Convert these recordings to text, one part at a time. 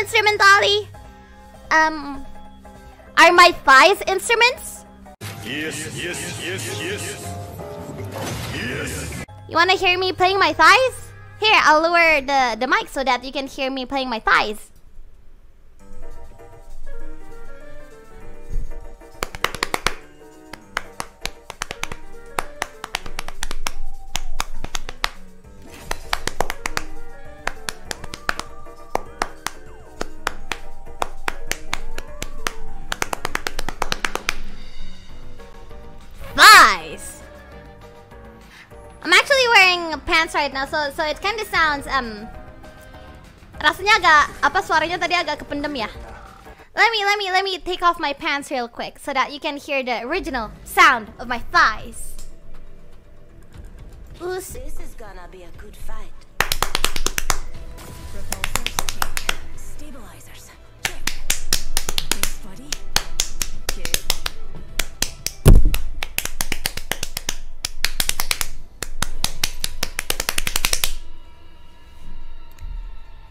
instrumentali? Are my thighs instruments? Yes, yes, yes, yes. Yes. You wanna hear me playing my thighs? Here, I'll lower the mic so that you can hear me playing my thighs. I'm actually wearing pants right now, so it kind of sounds rasanya agak apa suaranya tadi agak kependem ya. Let me take off my pants real quick so that you can hear the original sound of my thighs. Oops. This is gonna be a good fight. Stabilizers. Check. This body. Check.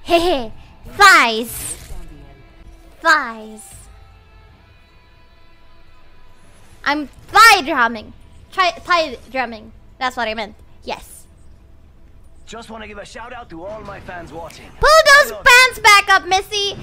Hehe, thighs! Thighs! I'm thigh drumming! Thigh drumming. That's what I meant. Yes. Just want to give a shout out to all my fans watching. Pull those pants back up, Missy!